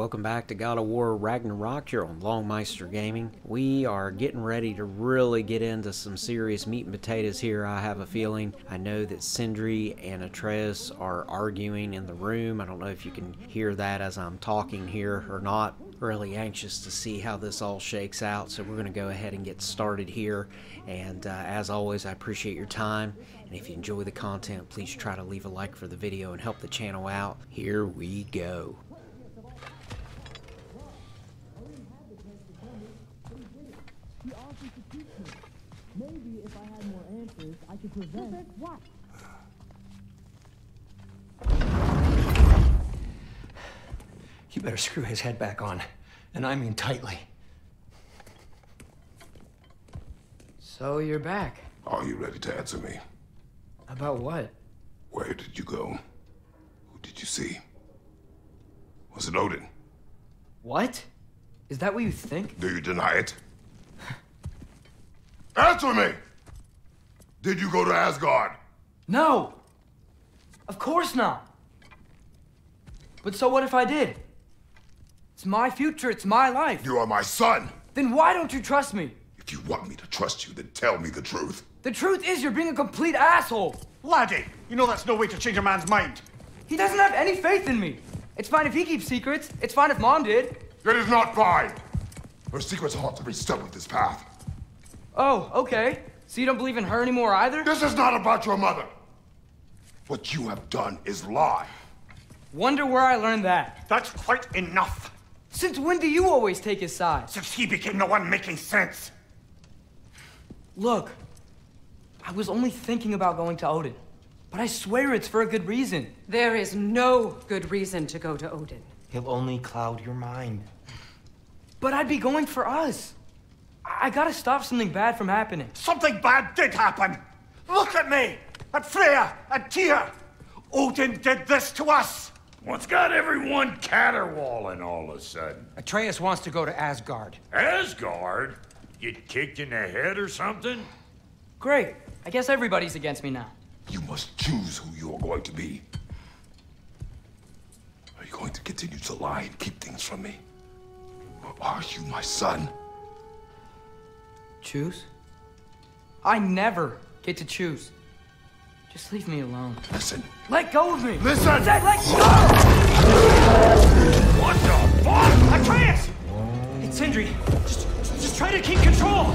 Welcome back to God of War Ragnarok here on Longmeister Gaming. We are getting ready to really get into some serious meat and potatoes here, I have a feeling. I know that Sindri and Atreus are arguing in the room. I don't know if you can hear that as I'm talking here or not. Really anxious to see how this all shakes out, so we're going to go ahead and get started here. And as always, I appreciate your time, and if you enjoy the content, please try to leave a like for the video and help the channel out. Here we go. Maybe if I had more answers, I could prevent what? You better screw his head back on, and I mean tightly. So you're back. Are you ready to answer me? About what? Where did you go? Who did you see? Was it Odin? What? Is that what you think? Do you deny it? Answer me! Did you go to Asgard? No! Of course not! But so what if I did? It's my future, it's my life. You are my son! Then why don't you trust me? If you want me to trust you, then tell me the truth. The truth is you're being a complete asshole! Laddie, you know that's no way to change a man's mind. He doesn't have any faith in me. It's fine if he keeps secrets. It's fine if Mom did. It is not fine! Her secrets haunt every step of this path. Oh, okay. So you don't believe in her anymore either? This is not about your mother. What you have done is lie. Wonder where I learned that. That's quite enough. Since when do you always take his side? Since he became the one making sense. Look, I was only thinking about going to Odin, but I swear it's for a good reason. There is no good reason to go to Odin. He'll only cloud your mind. But I'd be going for us. I gotta stop something bad from happening. Something bad did happen! Look at me! At Freya! At Tyr! Odin did this to us! What's got everyone caterwauling all of a sudden? Atreus wants to go to Asgard. Asgard? Get kicked in the head or something? Great. I guess everybody's against me now. You must choose who you're going to be. Are you going to continue to lie and keep things from me? Or are you my son? Choose? I never get to choose. Just leave me alone. Listen. Let go of me! Listen! Let go! What the fuck? Atreus! It's Sindri. Just try to keep control!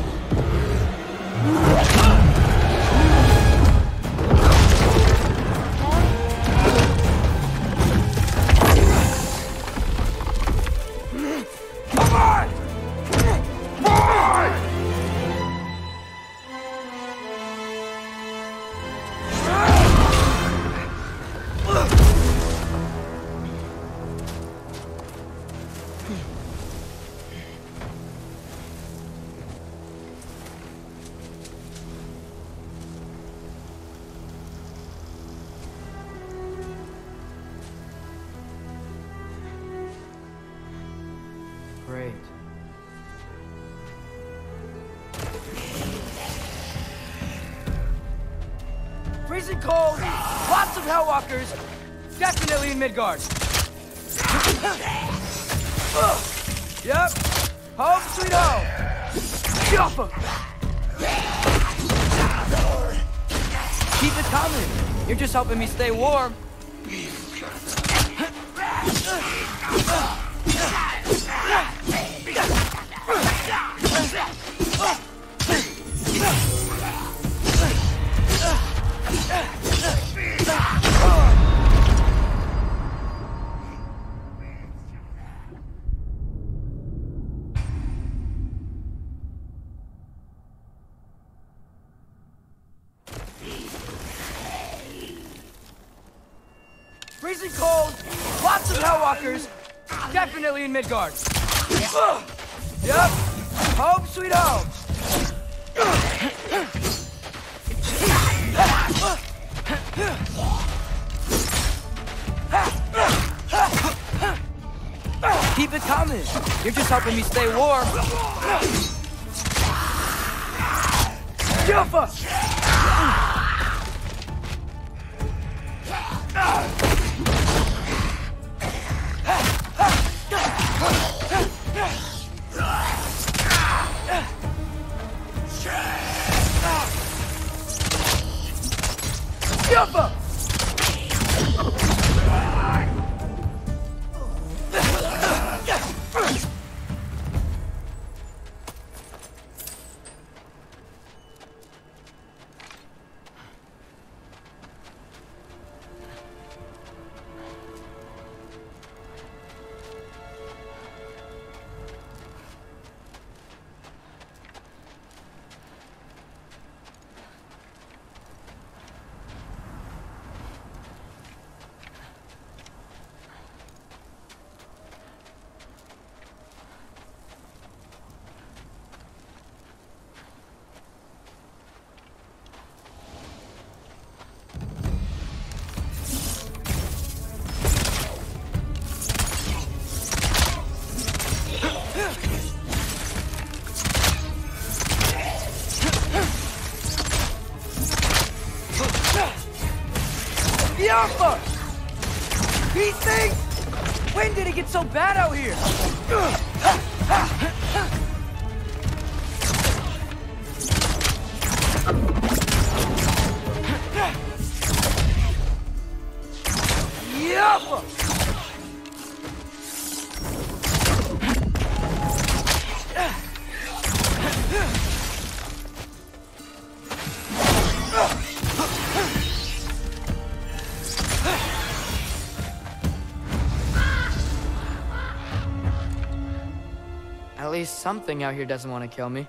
Great. Freezing cold, lots of hellwalkers, definitely in Midgard. Yep, home sweet home. Get off him! Keep it coming. You're just helping me stay warm. Freezing cold, lots of hellwalkers, definitely in Midgard. Yep. Home sweet home. Keep it coming. You're just helping me stay warm. Jump up. He thinks! When did it get so bad out here? Something out here doesn't want to kill me.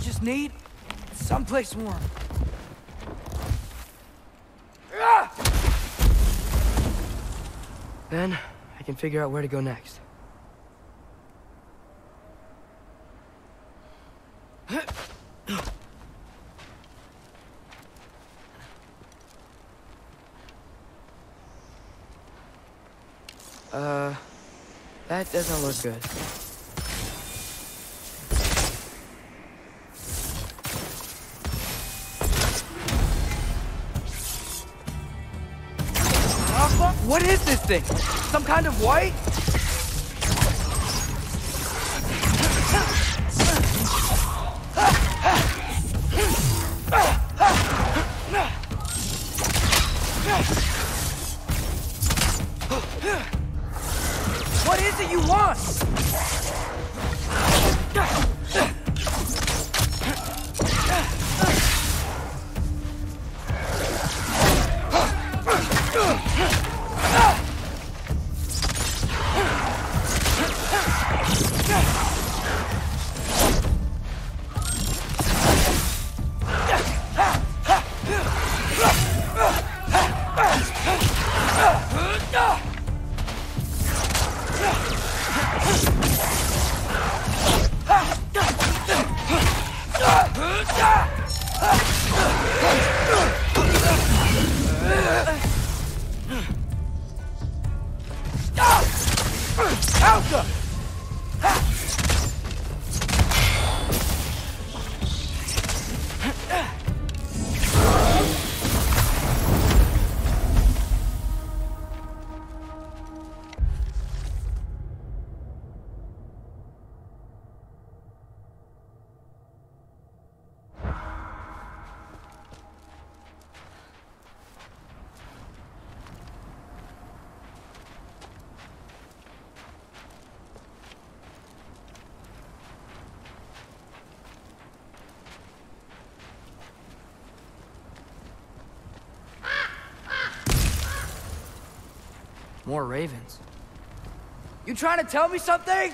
Just need someplace warm. Then I can figure out where to go next. That doesn't look good. What is this thing? Some kind of white? What is it you want? More ravens. You trying to tell me something?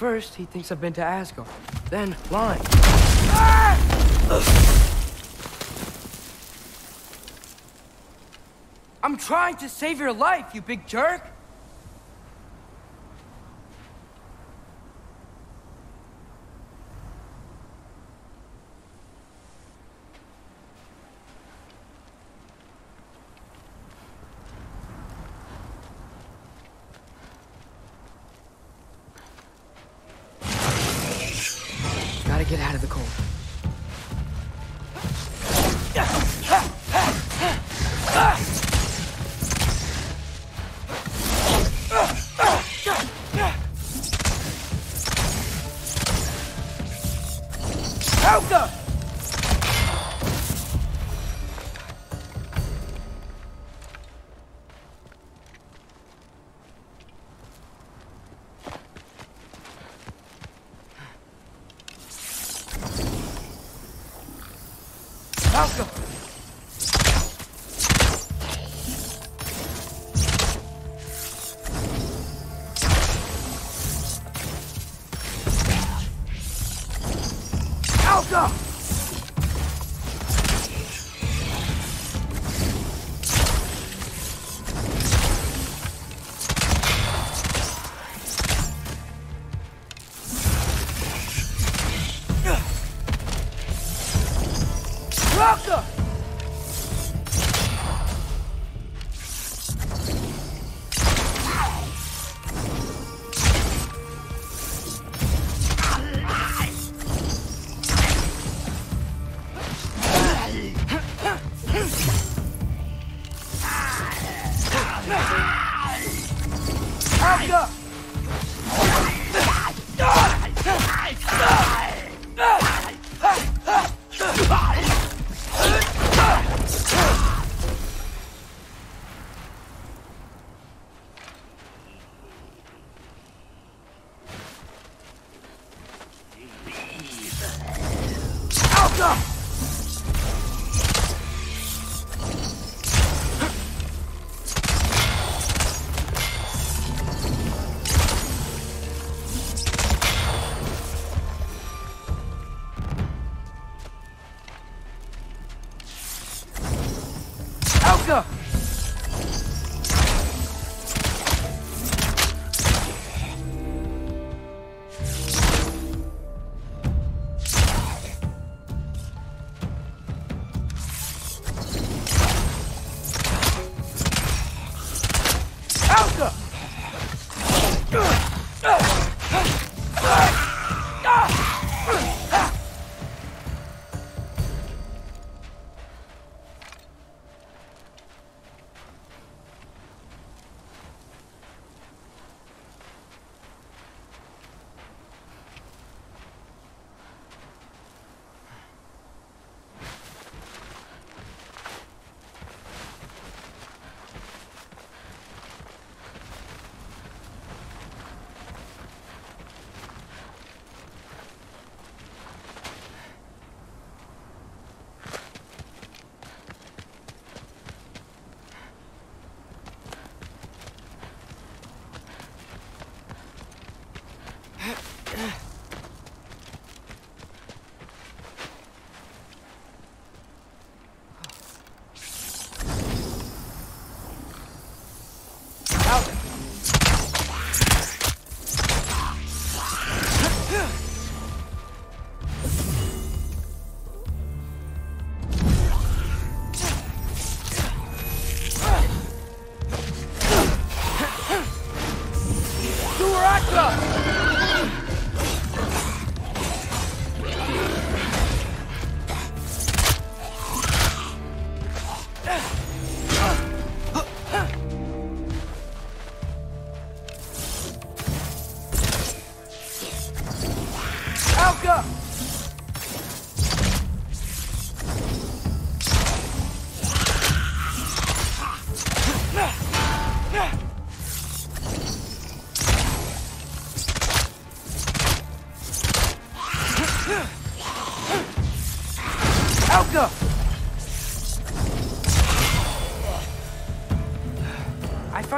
First, he thinks I've been to Asgard, then lying. I'm trying to save your life, you big jerk! Get out of the cold.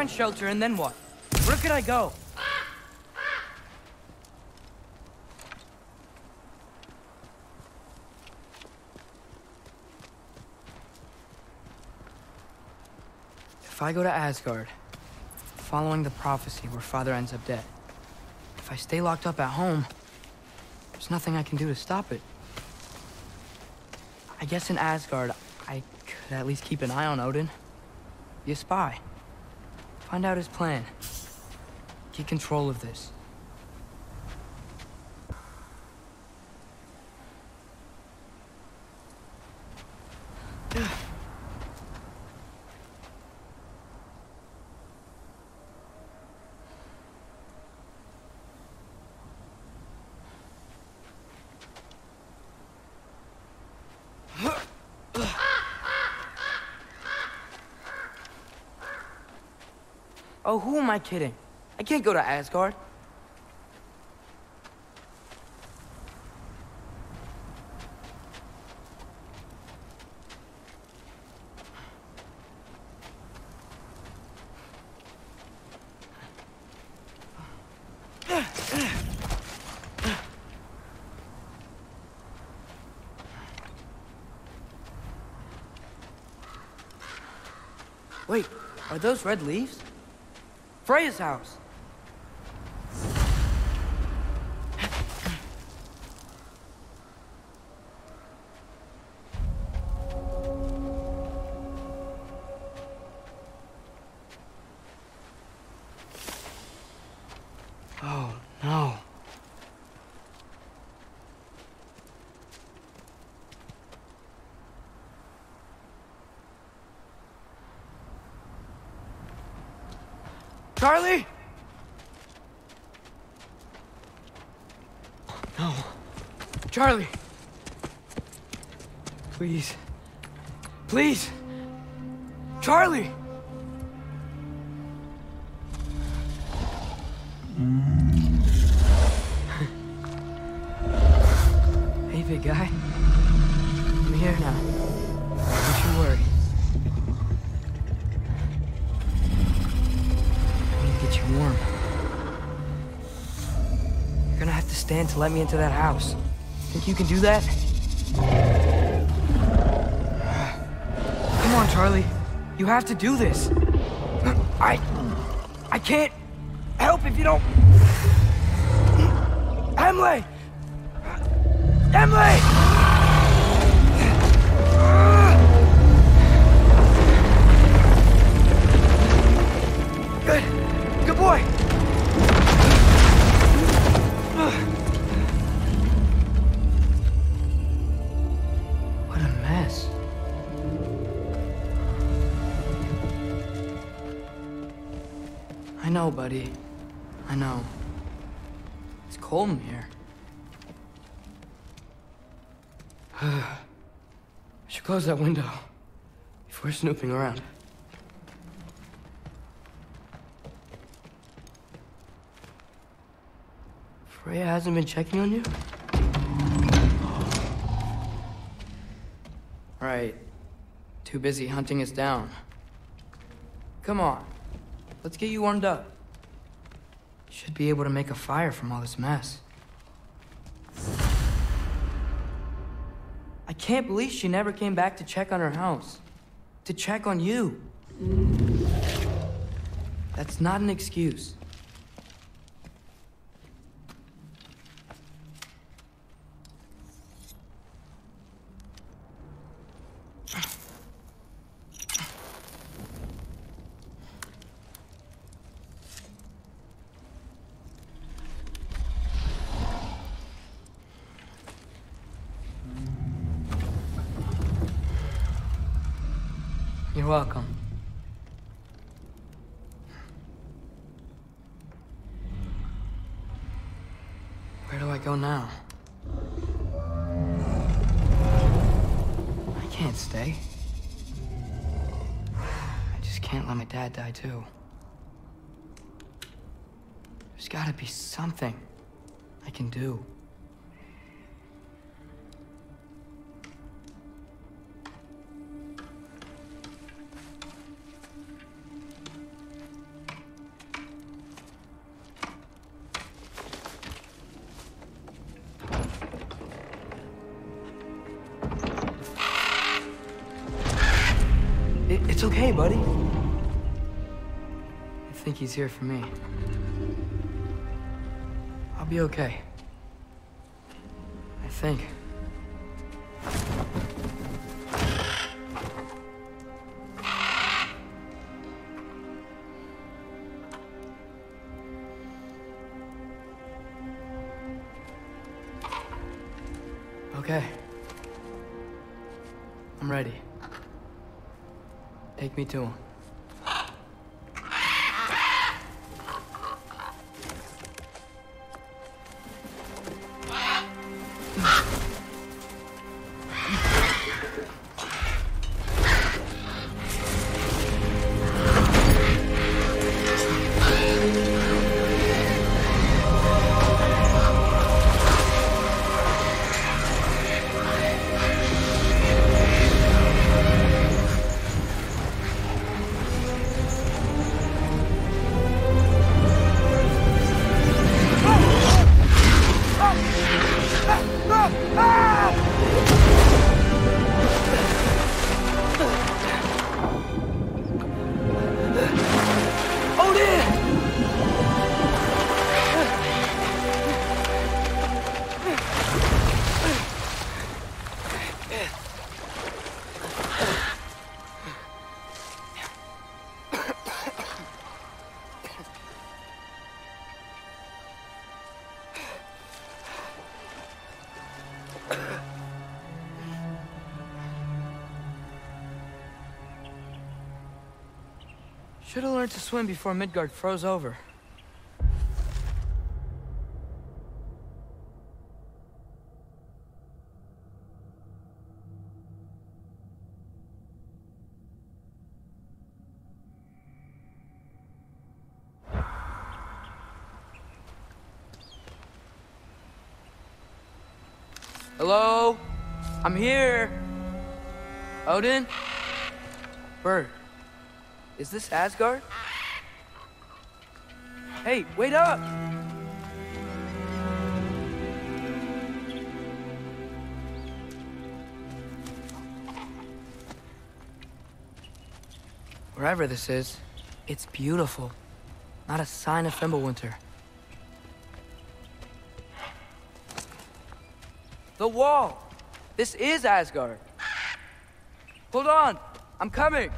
Shelter and then what? Where could I go? If I go to Asgard, following the prophecy where Father ends up dead, if I stay locked up at home, there's nothing I can do to stop it. I guess in Asgard, I could at least keep an eye on Odin. Be a spy. Find out his plan. Get control of this. Oh, who am I kidding? I can't go to Asgard. Wait, are those red leaves? Freya's house. Oh, no. Charlie? No. Charlie! Please. Please! Charlie! Hey, big guy. I'm here now. Don't you worry. Warm. You're gonna have to stand to let me into that house. Think you can do that? Come on, Charlie. You have to do this. I can't help if you don't. Emily! Emily! I know, buddy. I know. It's cold in here. I should close that window if we're snooping around. Freya hasn't been checking on you? Right. Too busy hunting us down. Come on. Let's get you warmed up. Should be able to make a fire from all this mess. I can't believe she never came back to check on her house. To check on you. That's not an excuse. You're welcome. Where do I go now? I can't stay. I just can't let my dad die too. There's gotta be something I can do. It's okay, buddy. think he's here for me. I'll be okay. I think. Okay. I'm ready. Take me to him. Should have learned to swim before Midgard froze over. Hello? I'm here. Odin? Bird. Is this Asgard? Hey, wait up! Wherever this is, it's beautiful. Not a sign of Fimblewinter. The wall! This is Asgard! Hold on! I'm coming!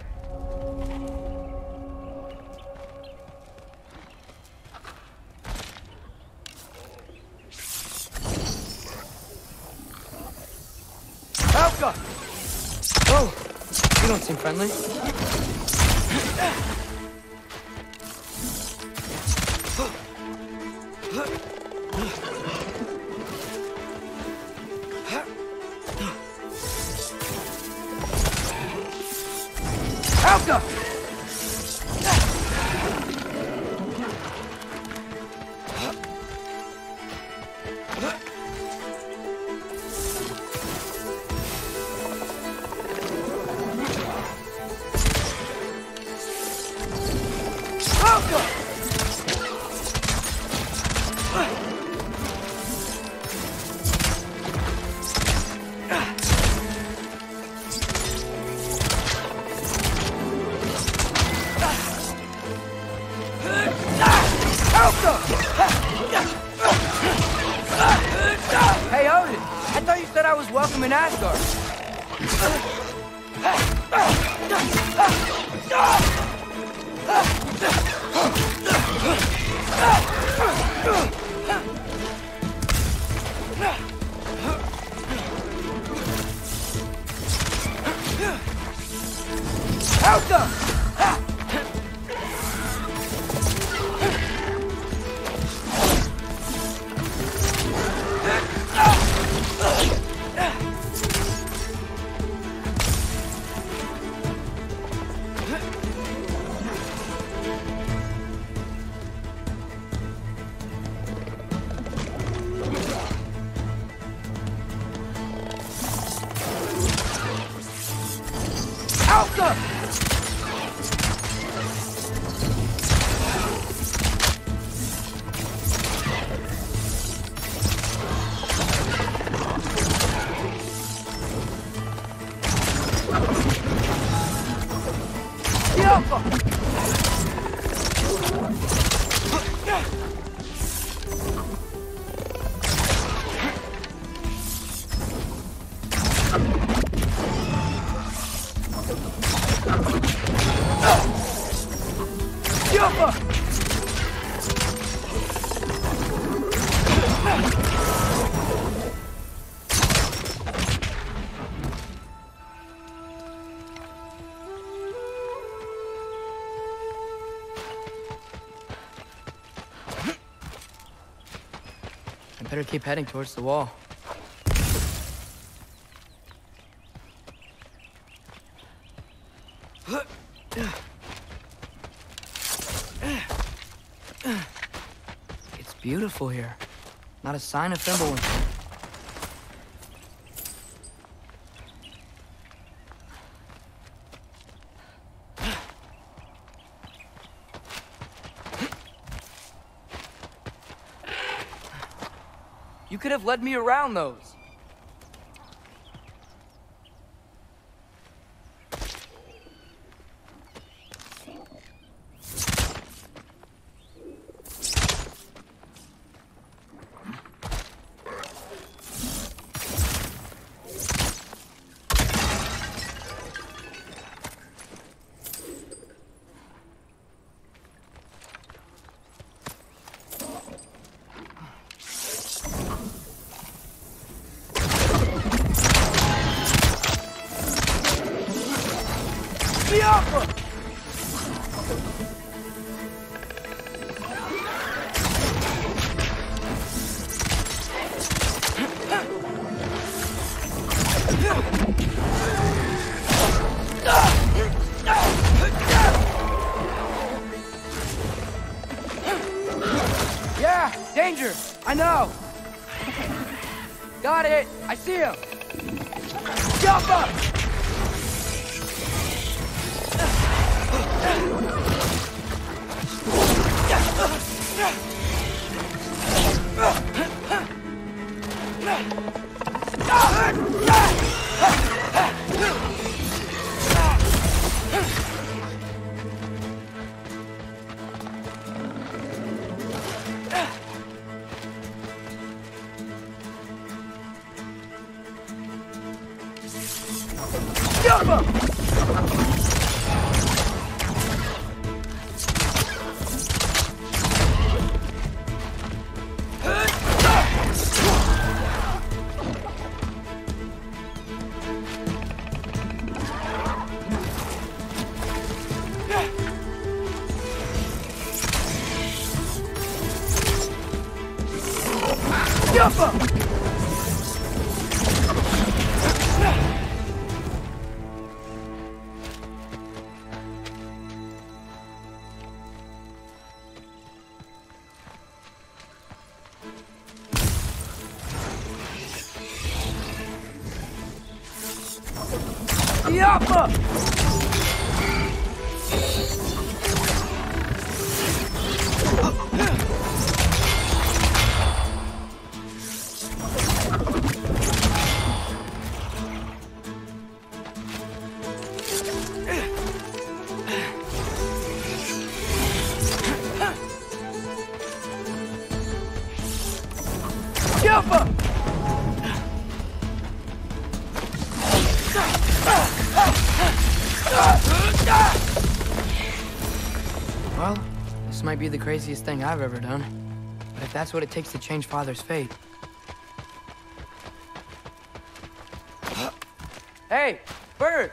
You don't seem friendly. Alka! I better keep heading towards the wall. It's beautiful here. Not a sign of Fimblewinter. You could have led me around those. Well, this might be the craziest thing I've ever done, but if that's what it takes to change Father's fate... Hey, bird!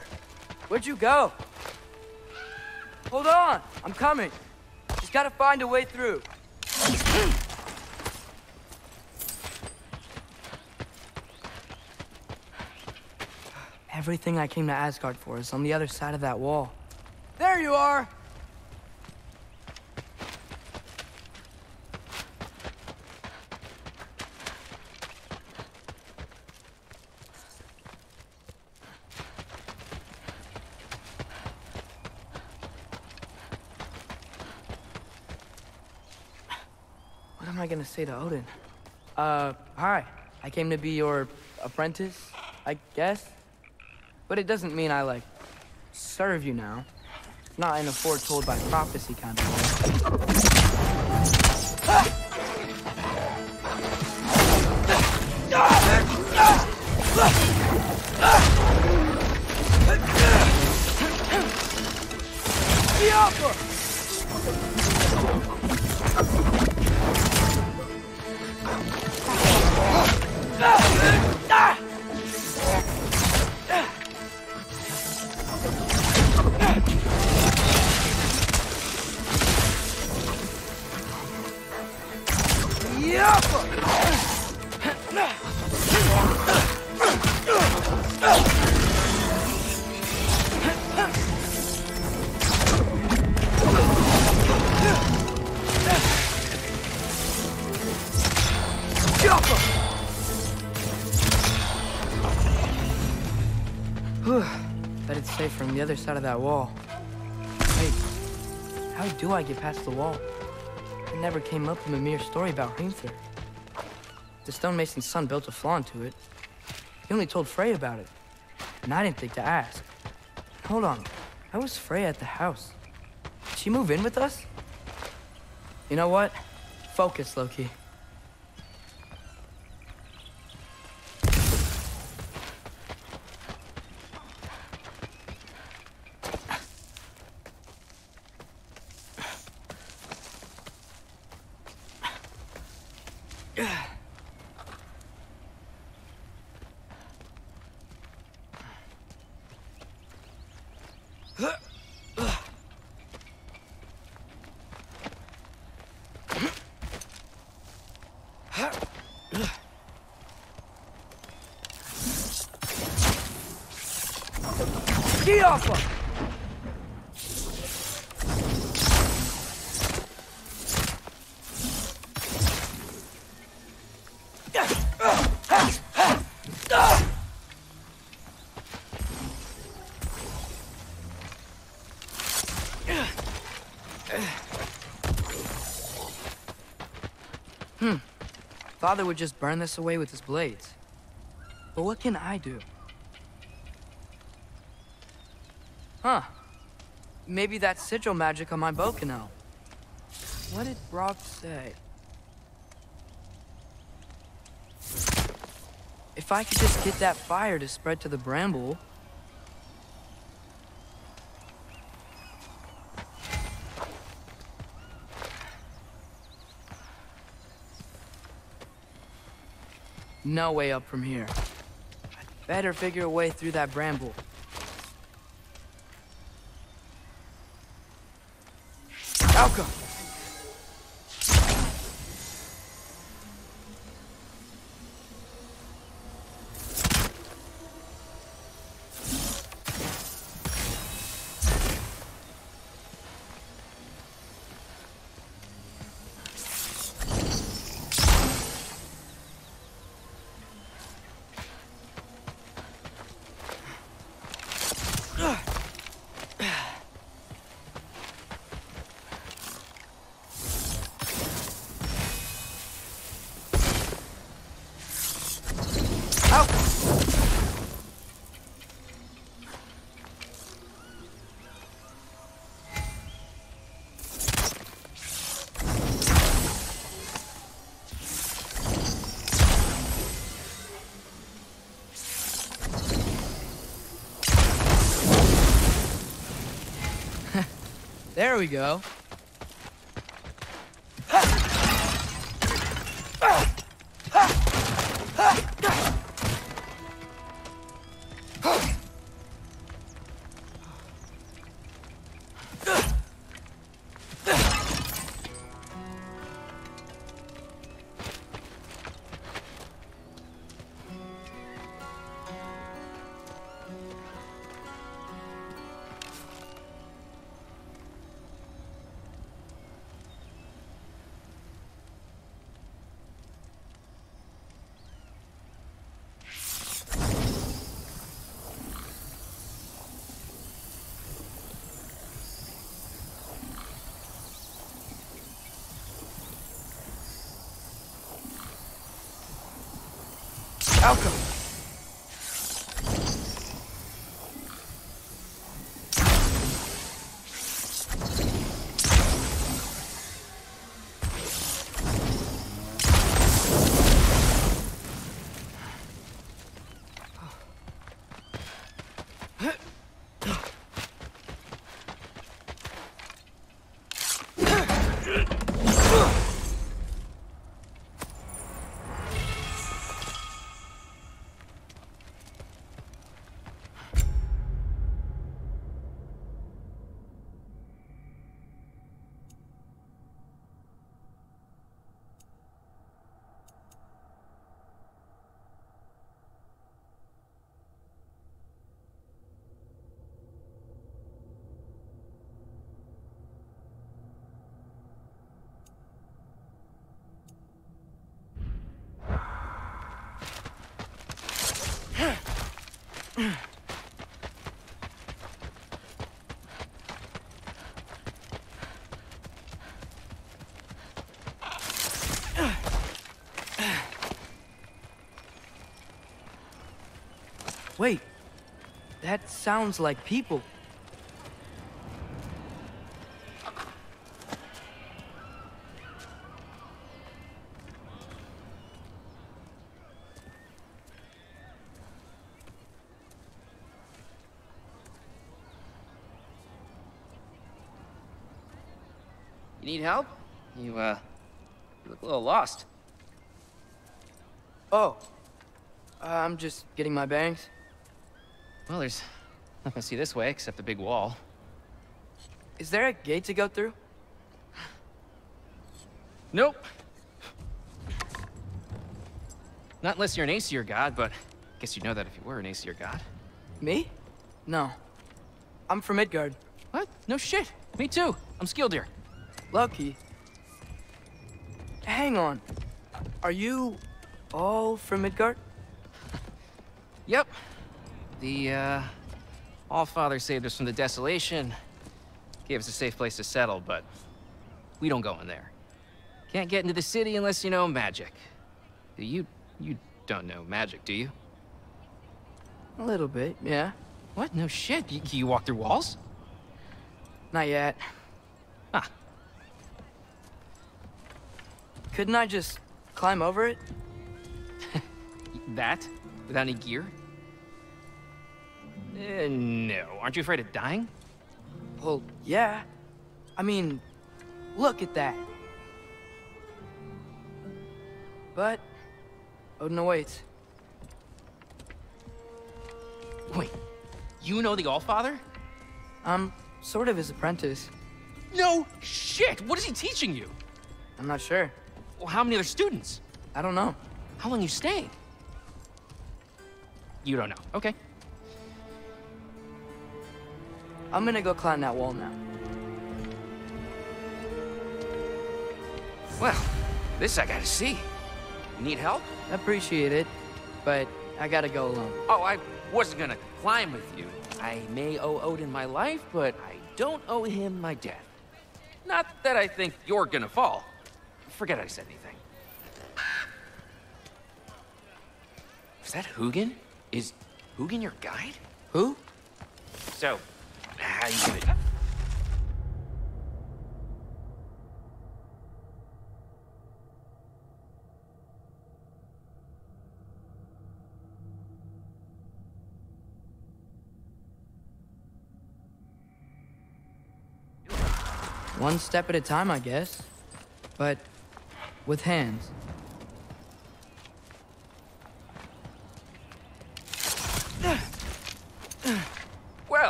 Where'd you go? Hold on! I'm coming! Just gotta find a way through. Everything I came to Asgard for is on the other side of that wall. There you are! What am I gonna say to Odin? Hi. I came to be your apprentice, I guess? But it doesn't mean I, like, serve you now. Not in a foretold by prophecy kind of way. the offer! The offer! That it's safe from the other side of that wall. Wait, how do I get past the wall? It never came up in the mere story about Hrimthur. The stonemason's son built a flaw into it. He only told Frey about it, and I didn't think to ask. Hold on, how was Frey at the house? Did she move in with us? You know what? Focus, Loki. Father would just burn this away with his blades. But what can I do? Huh. Maybe that's sigil magic on my bow canal. What did Brock say? If I could just get that fire to spread to the bramble... No way up from here. I'd better figure a way through that bramble. Alka! There we go. Welcome. Wait, that sounds like people. You need help? You look a little lost. Oh, I'm just getting my bearings. Well, there's nothing to see this way except the big wall. Is there a gate to go through? Nope. Not unless you're an Aesir god, but I guess you'd know that if you were an Aesir god. Me? No. I'm from Midgard. What? No shit. Me too. I'm Skildir. Loki. Hang on. Are you all from Midgard? Yep. The, Allfather saved us from the desolation, gave us a safe place to settle, but we don't go in there. Can't get into the city unless you know magic. You don't know magic, do you? A little bit, yeah. What? No shit. You walk through walls? Not yet. Ah. Couldn't I just climb over it? That? Without any gear? No. Aren't you afraid of dying? Well, yeah. I mean, look at that. But Odin awaits. Wait, you know the Allfather? I'm sort of his apprentice. No shit! What is he teaching you? I'm not sure. Well, how many other students? I don't know. How long you stayed? You don't know. Okay. I'm gonna go climb that wall now. Well, this I gotta see. You need help? I appreciate it, but I gotta go alone. Oh, I wasn't gonna climb with you. I may owe Odin my life, but I don't owe him my death. Not that I think you're gonna fall. Forget I said anything. Is that Huginn? Is Huginn your guide? Who? So... how you doing? One step at a time, I guess, but with hands.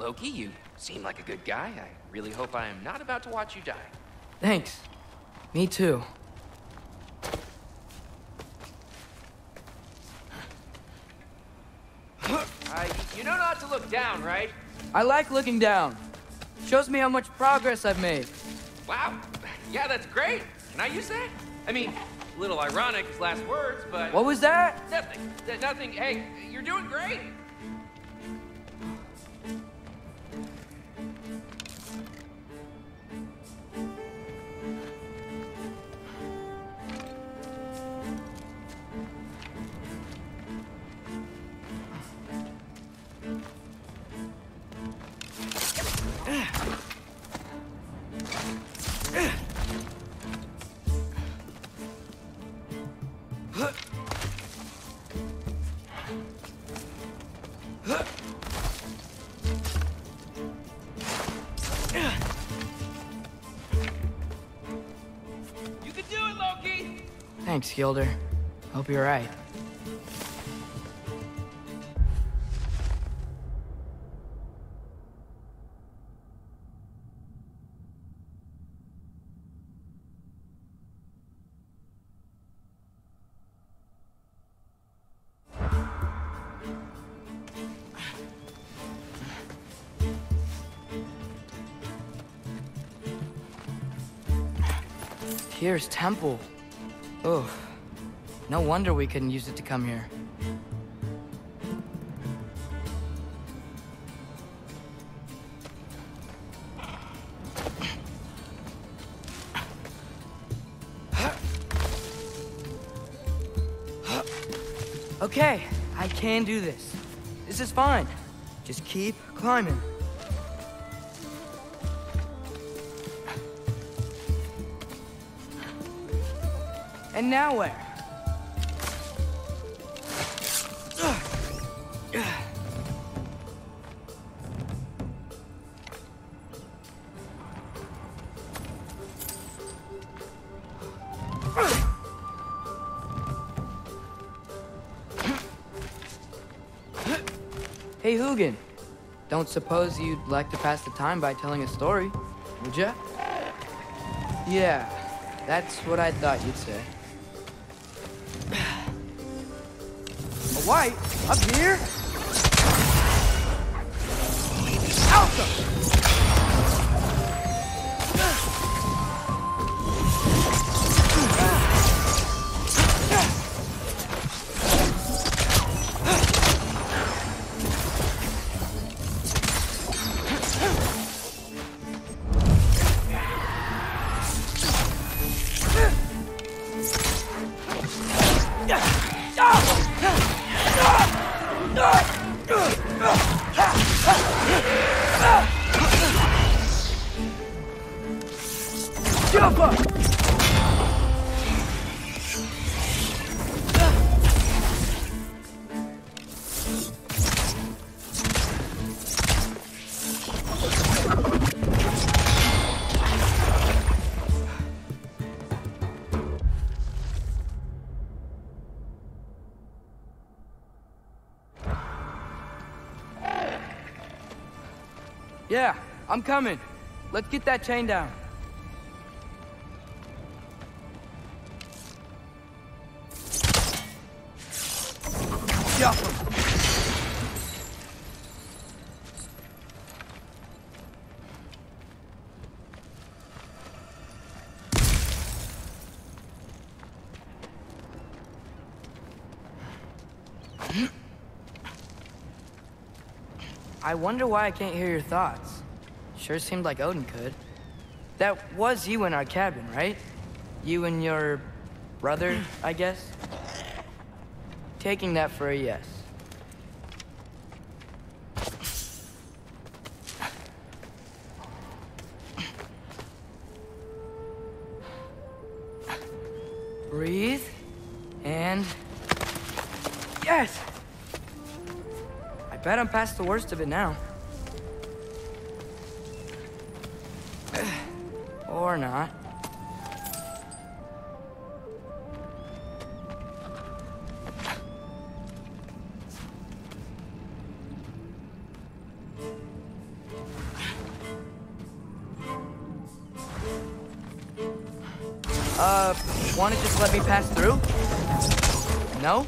Loki, you seem like a good guy. I really hope I am not about to watch you die. Thanks. Me too. You know not to look down, right? I like looking down. Shows me how much progress I've made. Wow. Yeah, that's great. Can I use that? I mean, a little ironic, his last words, but... What was that? Nothing. Hey, you're doing great. Thanks, Skildir. Hope you're right. Tyr's temple. Oh, no wonder we couldn't use it to come here. Okay, I can do this. This is fine. Just keep climbing. And now where? Hey, Huginn. Don't suppose you'd like to pass the time by telling a story, would ya? Yeah, that's what I thought you'd say. A white? Up here? Alpha! Yeah, I'm coming. Let's get that chain down. I wonder why I can't hear your thoughts. Sure seemed like Odin could. That was you in our cabin, right? You and your brother, I guess? Taking that for a yes. Breathe. And... yes! I bet I'm past the worst of it now. Or not. Wanna just let me pass through? No?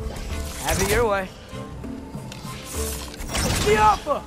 Have it your way. The Alpha! The Alpha!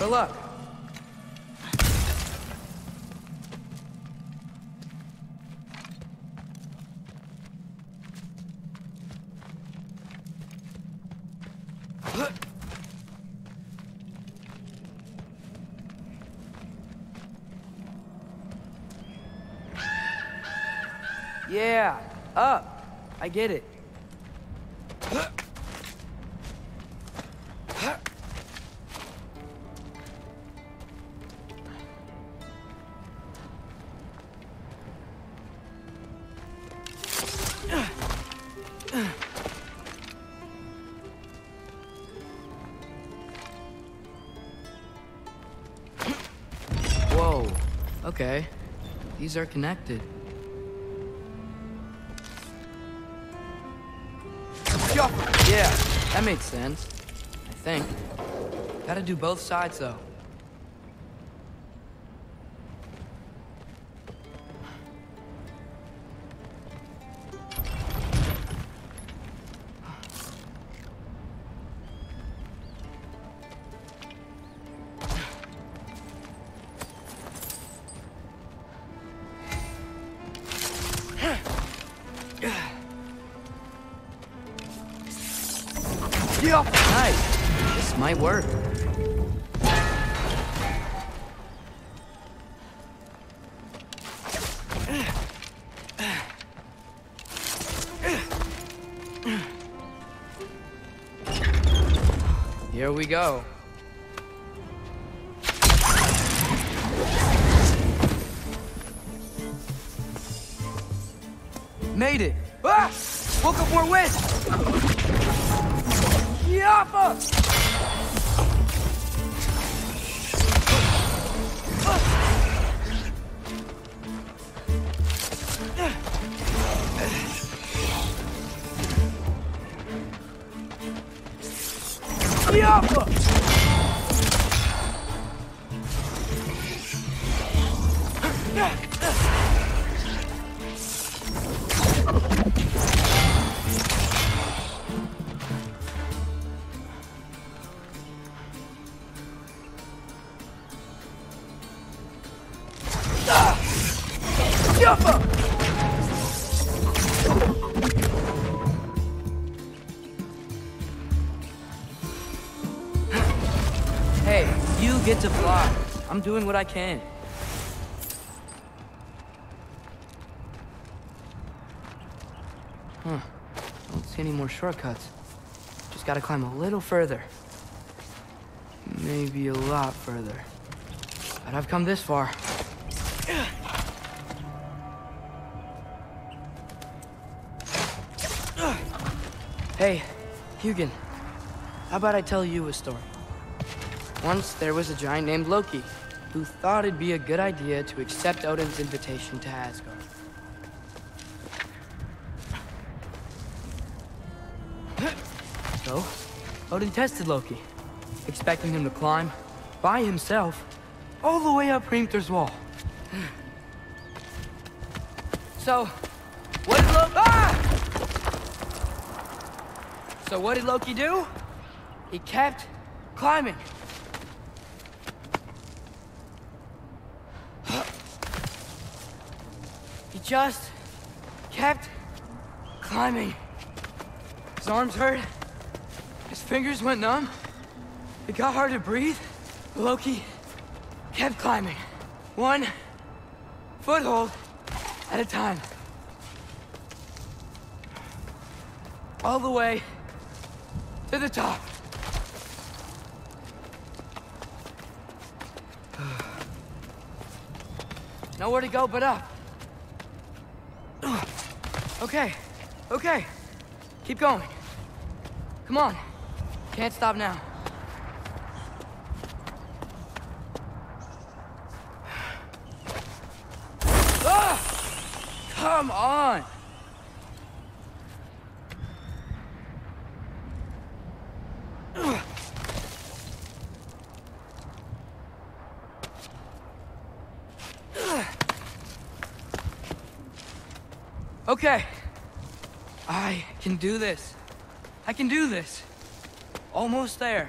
Good luck. Yeah, up. I get it. Okay. These are connected. Yeah, that made sense. I think. Gotta do both sides, though. Here we go. Made it! Ah! Woke up more wind! Yappa! To fly. I'm doing what I can. Huh. Don't see any more shortcuts. Just gotta climb a little further. Maybe a lot further. But I've come this far. Hey, Huginn. How about I tell you a story? Once, there was a giant named Loki, who thought it'd be a good idea to accept Odin's invitation to Asgard. So, Odin tested Loki, expecting him to climb, by himself, all the way up Hrimthar's wall. So, what did Loki do? He kept climbing. Just kept climbing. His arms hurt. His fingers went numb. It got hard to breathe. Loki kept climbing. One foothold at a time. All the way to the top. Nowhere to go but up. Okay. Keep going. Come on. Can't stop now. Come on! Okay. I can do this. I can do this. Almost there.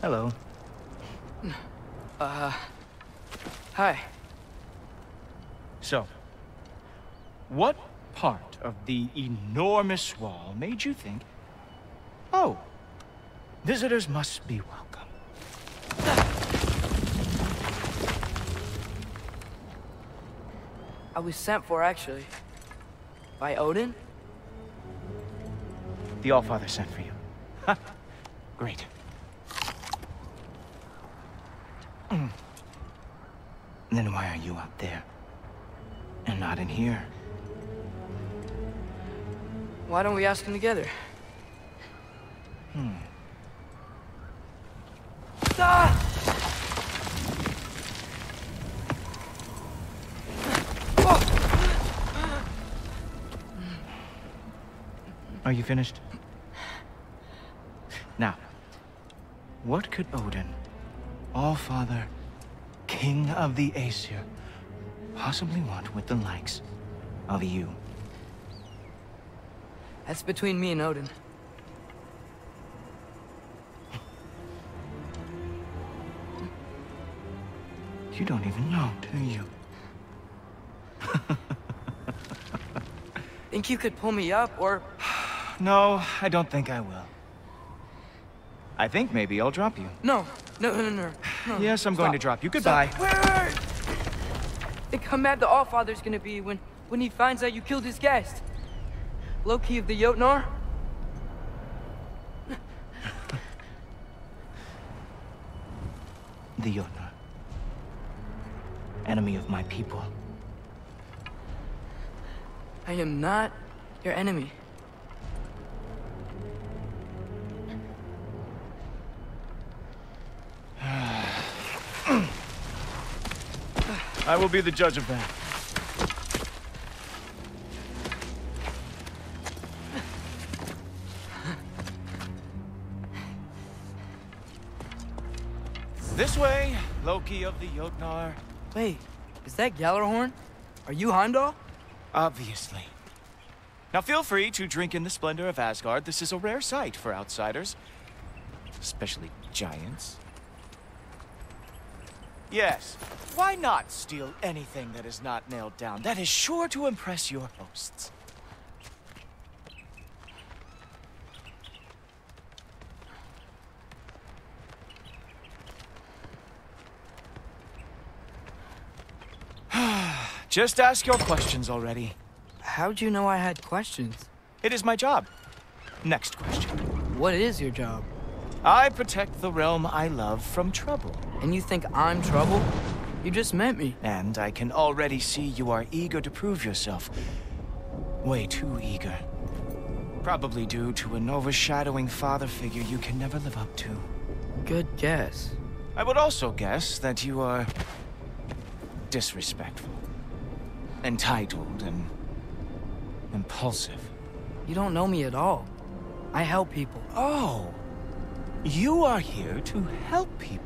Hello. Hi. So, what part of the enormous wall made you think, oh, visitors must be welcome? I was sent for, actually. By Odin? The Allfather sent for you. Ha! Great. Then why are you up there? And not in here? Why don't we ask him together? Ah! Are you finished? Now, what could Odin, Allfather, King of the Aesir, possibly want with the likes of you? That's between me and Odin. You don't even know, do you? Think you could pull me up, or... No, I don't think I will. I think maybe I'll drop you. No. Yes, I'm going to drop you. Goodbye. Stop. Where? Think how mad the Allfather's gonna be when he finds out you killed his guest. Loki of the Jotnar? The Jotnar. Enemy of my people. I am not your enemy. I will be the judge of that. This way, Loki of the Jotnar. Wait, is that Gjallarhorn? Are you Heimdall? Obviously. Now feel free to drink in the splendor of Asgard. This is a rare sight for outsiders, especially giants. Yes. Why not steal anything that is not nailed down? That is sure to impress your hosts. Just ask your questions already. How'd you know I had questions? It is my job. Next question. What is your job? I protect the realm I love from trouble. And you think I'm trouble? You just met me. And I can already see you are eager to prove yourself. Way too eager. Probably due to an overshadowing father figure you can never live up to. Good guess. I would also guess that you are disrespectful, entitled, and impulsive. You don't know me at all. I help people. Oh! You are here to help people.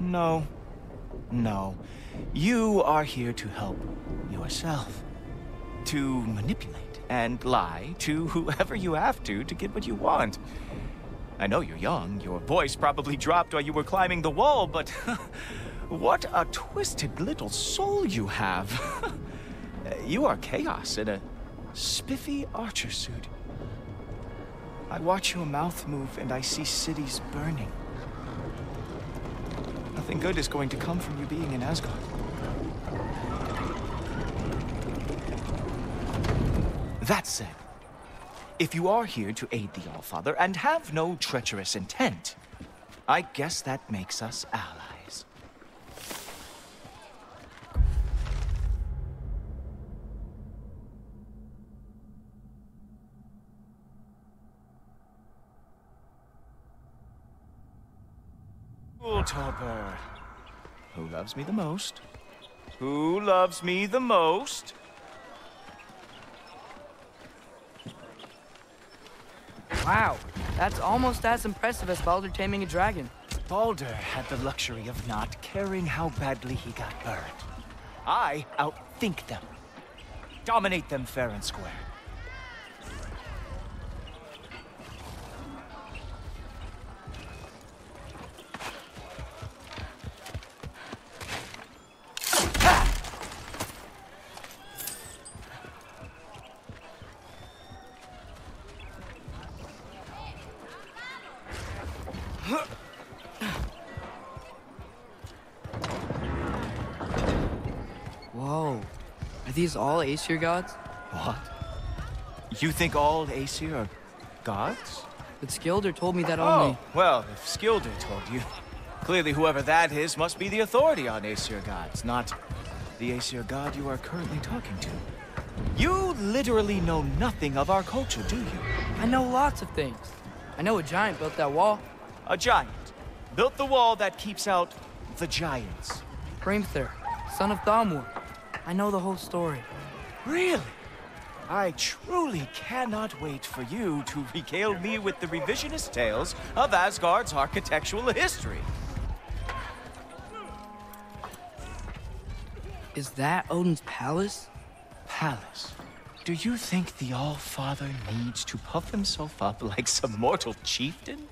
No. You are here to help yourself. To manipulate and lie to whoever you have to get what you want. I know you're young. Your voice probably dropped while you were climbing the wall, but... what a twisted little soul you have. You are chaos in a spiffy archer suit. I watch your mouth move and I see cities burning. Nothing good is going to come from you being in Asgard. That said, if you are here to aid the Allfather and have no treacherous intent, I guess that makes us allies. Topper. Who loves me the most? Who loves me the most? Wow, that's almost as impressive as Balder taming a dragon. Balder had the luxury of not caring how badly he got burned. I outthink them. Dominate them fair and square. Are these all Aesir gods? What? You think all Aesir are gods? But Skildur told me that only... Oh, well, if Skildur told you, Clearly, whoever that is must be the authority on Aesir gods, not the Aesir god you are currently talking to. You literally know nothing of our culture, do you? I know lots of things. I know a giant built that wall. A giant? Built the wall that keeps out the giants. Framther, son of Thamur. I know the whole story. Really? I truly cannot wait for you to regale me with the revisionist tales of Asgard's architectural history. Is that Odin's palace? Palace? Do you think the Allfather needs to puff himself up like some mortal chieftain?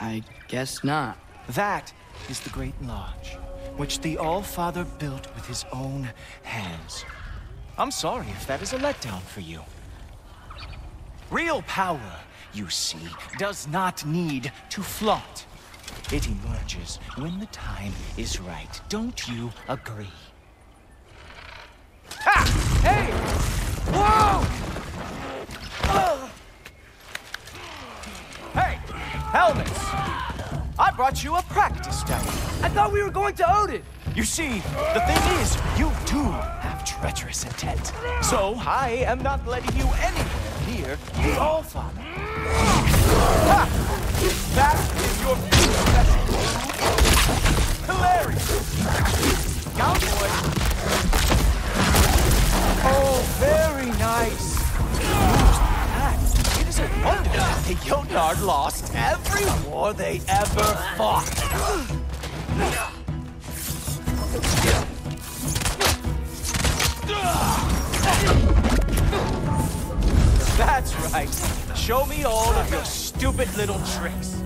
I guess not. That is the Great Lodge, which the Allfather built with his own hands. I'm sorry if that is a letdown for you. Real power, you see, does not need to flaunt. It emerges when the time is right. Don't you agree? Ha! Hey! Whoa! Hey! Helmets! I brought you a practice deck. I thought we were going to Odin! You see, the thing is, you do have treacherous intent. So I am not letting you anywhere near the Allfather. Ha! That is your special. Hilarious! Downward! Oh, very nice. It is a wonder that the Jotnar lost every war they ever fought. That's right. Show me all of your stupid little tricks.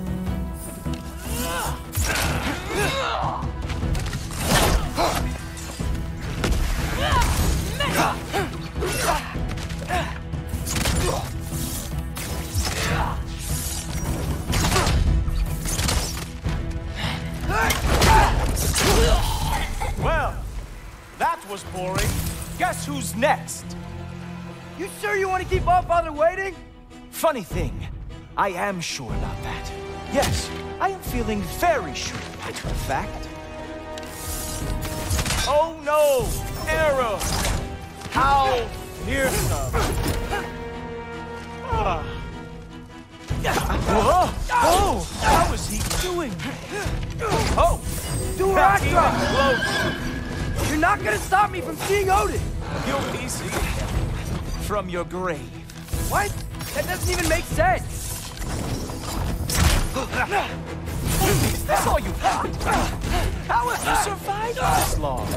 Well, that was boring. Guess who's next? You sure you want to keep Allfather waiting? Funny thing, I am sure about that. Yes, I am feeling very sure about the fact. Oh no! Error! How fearsome! Oh! How is he doing? Oh! Do not even close! You're not gonna stop me from seeing Odin! You'll be seeing him from your grave. What? That doesn't even make sense! Is this all you got? How have you survived this long?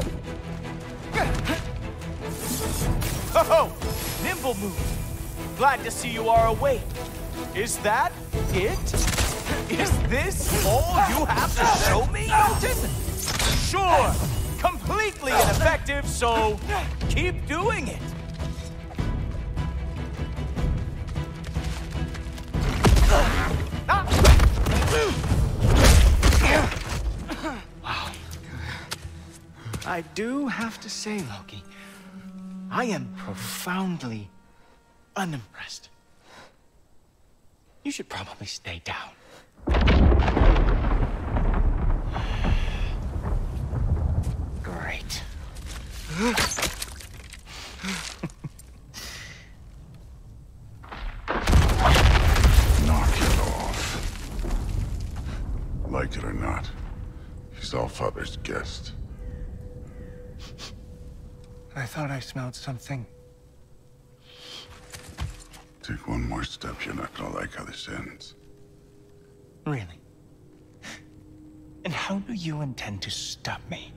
Oh, nimble move. Glad to see you are awake. Is that it? Is this all you have to show me? Sure, completely ineffective, so keep doing it. Wow. I do have to say, Loki, I am profoundly unimpressed. You should probably stay down. Great. Knock it off. Like it or not, he's Allfather's guest. I thought I smelled something. Take one more step, you're not gonna like how this ends. Really? And how do you intend to stop me?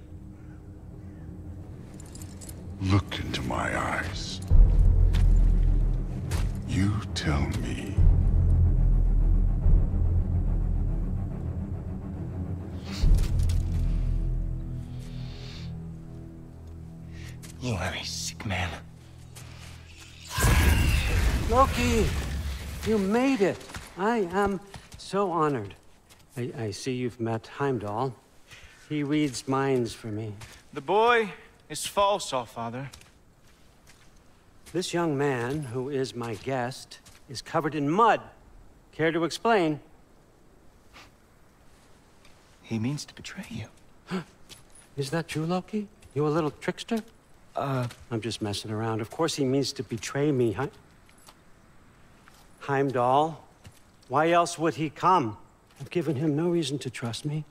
Look into my eyes. You tell me. You are a sick man. Loki! You made it! I am so honored. I see you've met Heimdall. He reads minds for me. The boy is false, Allfather. This young man, who is my guest, is covered in mud. Care to explain? He means to betray you. Is that you, Loki? You a little trickster? I'm just messing around. Of course he means to betray me, huh? Heimdall? Why else would he come? I've given him no reason to trust me.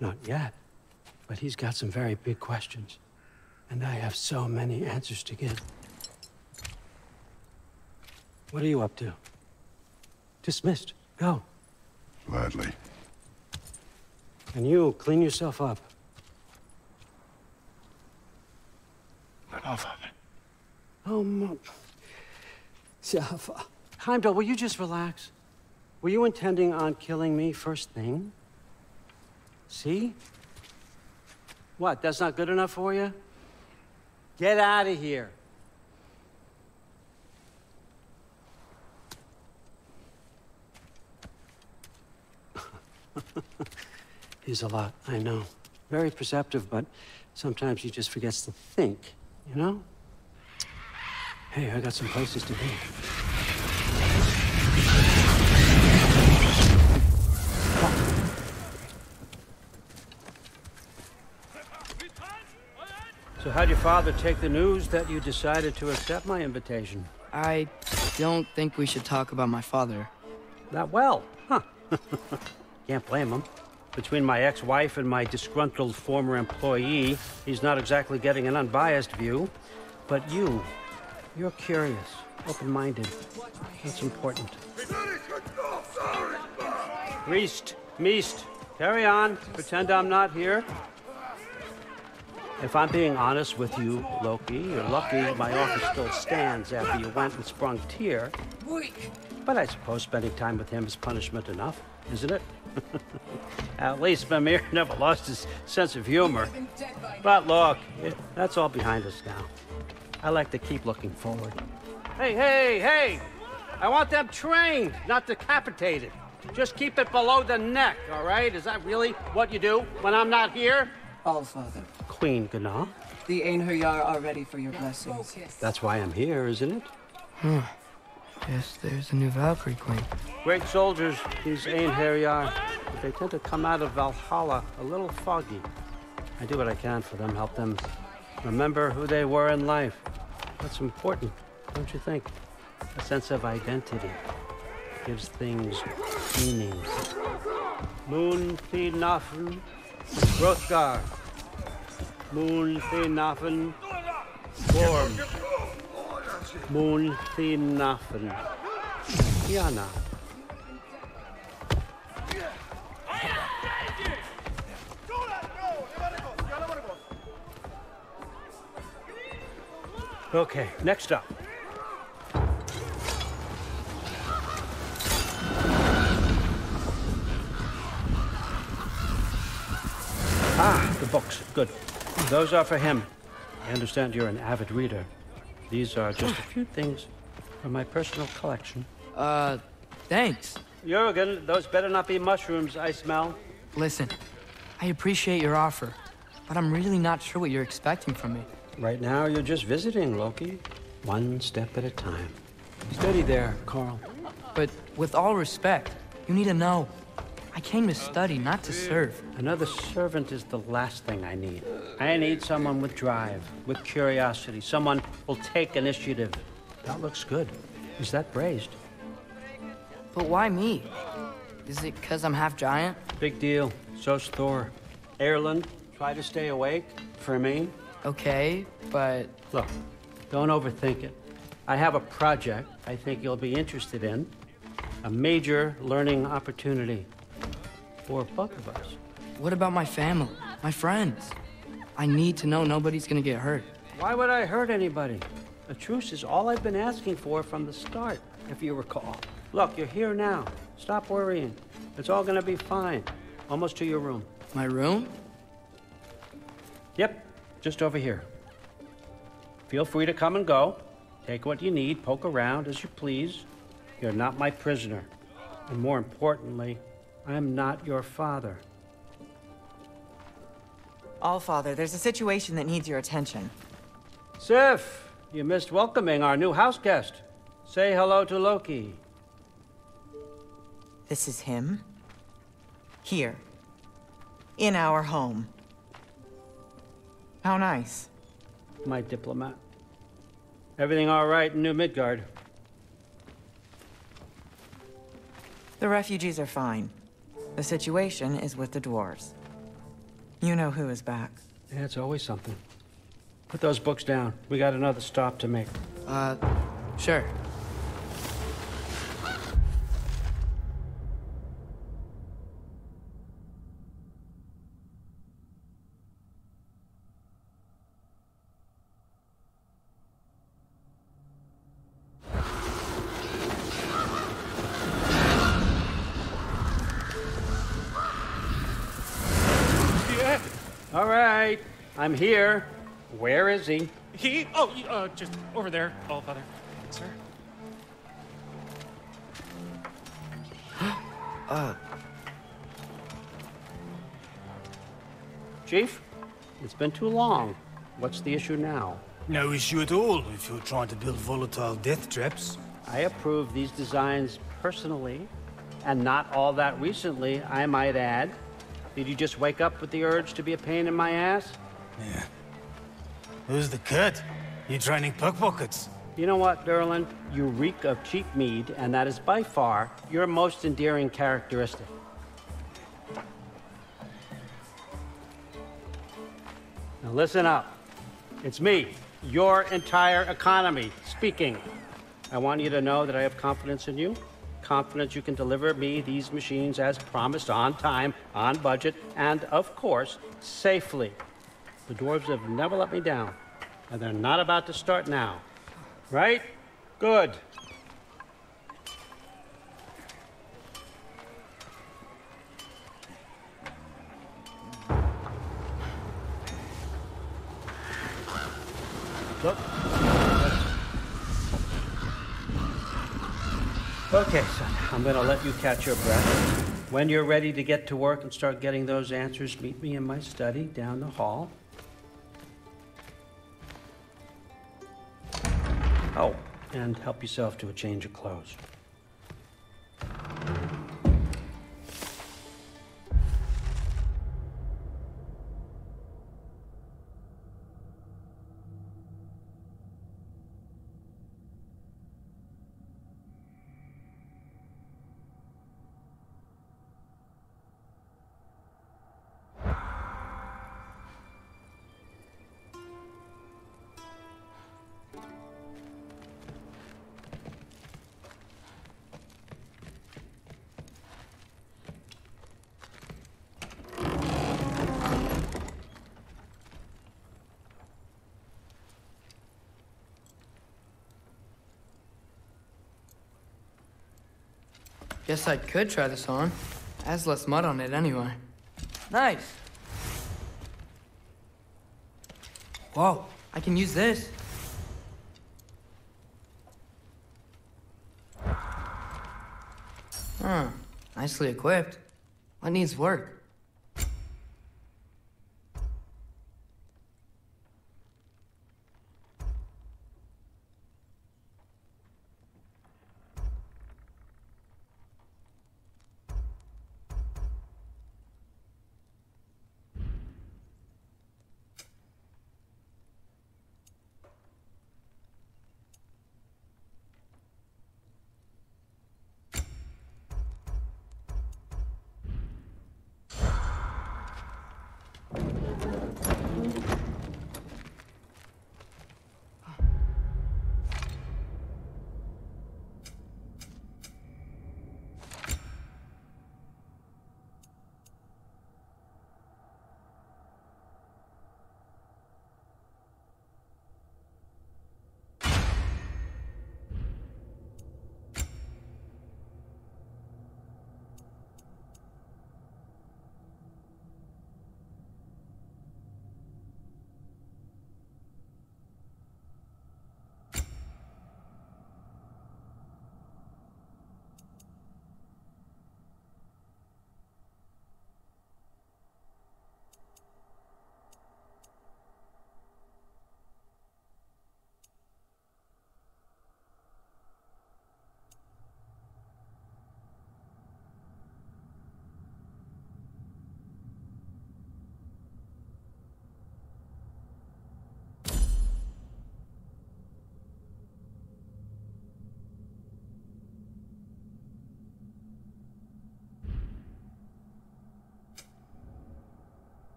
Not yet. But he's got some very big questions. And I have so many answers to give. What are you up to? Dismissed. Go. Gladly. And you, clean yourself up. But Allfather. Heimdall, will you just relax? Were you intending on killing me first thing? See? What, that's not good enough for you? Get out of here. He's a lot, I know. Very perceptive, but sometimes he just forgets to think, you know? Hey, I got some places to be. So how'd your father take the news that you decided to accept my invitation? I don't think we should talk about my father. That well, huh? Can't blame him. Between my ex-wife and my disgruntled former employee, he's not exactly getting an unbiased view. But you're curious, open-minded. That's important. Priest, Meest, carry on. Pretend I'm not here. If I'm being honest with you, Loki, you're lucky my offer still stands after you went and sprung Tyr. But I suppose spending time with him is punishment enough, isn't it? At least Mimir never lost his sense of humor. But look, that's all behind us now. I like to keep looking forward. Hey, hey, hey! I want them trained, not decapitated. Just keep it below the neck, all right? Is that really what you do when I'm not here? Allfather. Queen Gana. The Einherjar are ready for your blessings. That's why I'm here, isn't it? Hmm. Yes, there's a new Valkyrie queen. Great soldiers, these Einherjar. But they tend to come out of Valhalla a little foggy. I do what I can for them, help them remember who they were in life. That's important, don't you think? A sense of identity gives things meaning. Moon Thinafen, Frostgard. Moon Thinafen, Worm. Moon Thinafen, Kiana. Okay, next up. Ah, the books. Good. Those are for him. I understand you're an avid reader. These are just a few things from my personal collection. Thanks. Jürgen, those better not be mushrooms I smell. Listen, I appreciate your offer, but I'm really not sure what you're expecting from me. Right now, you're just visiting, Loki. One step at a time. Steady there, Carl. But with all respect, you need to know. I came to study, not to serve. Another servant is the last thing I need. I need someone with drive, with curiosity. Someone will take initiative. That looks good. Is that braised? But why me? Is it because I'm half giant? Big deal. So's Thor. Erland, try to stay awake. For me. Okay, but... Look, don't overthink it. I have a project I think you'll be interested in. A major learning opportunity. For both of us. What about my family? My friends? I need to know nobody's gonna get hurt. Why would I hurt anybody? A truce is all I've been asking for from the start, if you recall. Look, you're here now. Stop worrying. It's all gonna be fine. Almost to your room. My room? Yep, just over here. Feel free to come and go. Take what you need, poke around as you please. You're not my prisoner. And more importantly, I'm not your father. Allfather, there's a situation that needs your attention. Sif, you missed welcoming our new house guest. Say hello to Loki. This is him? Here. in our home. How nice. My diplomat. Everything all right in New Midgard? The refugees are fine. The situation is with the dwarves. You know who is back. Yeah, it's always something. Put those books down. We got another stop to make. Sure. I'm here. Where is he? Just over there, Allfather. Sir. Chief, it's been too long. What's the issue now? No issue at all if you're trying to build volatile death traps. I approve these designs personally, and not all that recently, I might add. Did you just wake up with the urge to be a pain in my ass? Yeah. Who's the kid? You training pickpockets? You know what, Derlin? You reek of cheap mead, and that is by far your most endearing characteristic. Now listen up. It's me, your entire economy, speaking. I want you to know that I have confidence in you. Confidence you can deliver me these machines as promised, on time, on budget, and of course, safely. The dwarves have never let me down, and they're not about to start now. Right? Good. Look. Okay, son, I'm gonna let you catch your breath. When you're ready to get to work and start getting those answers, meet me in my study down the hall. Oh, and help yourself to a change of clothes. Guess I could try this on. Has less mud on it anyway. Nice! Whoa, I can use this. Huh, nicely equipped. What needs work?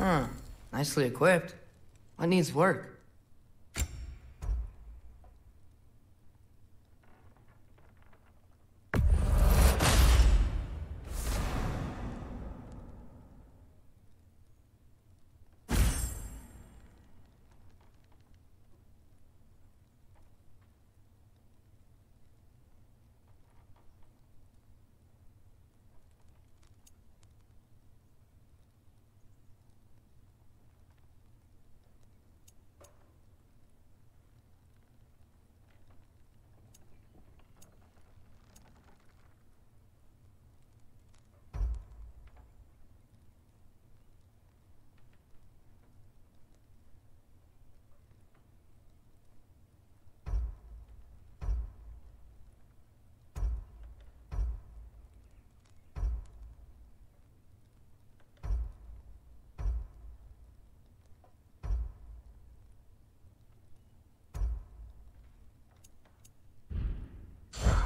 Huh. Nicely equipped. What needs work?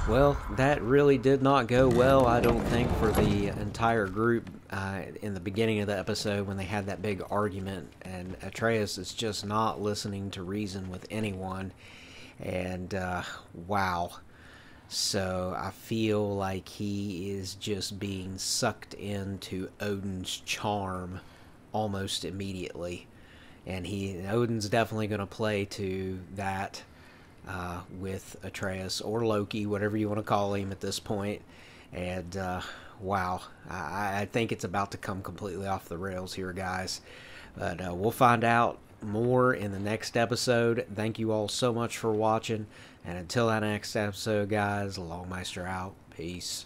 Well, that really did not go well, I don't think, for the entire group in the beginning of the episode when they had that big argument. And Atreus is just not listening to reason with anyone. And, wow. So I feel like he is just being sucked into Odin's charm almost immediately. And Odin's definitely going to play to that. With Atreus or Loki, whatever you want to call him at this point. And wow, I think it's about to come completely off the rails here, guys. But we'll find out more in the next episode. Thank you all so much for watching. And until that next episode, guys, Longmeister out. Peace.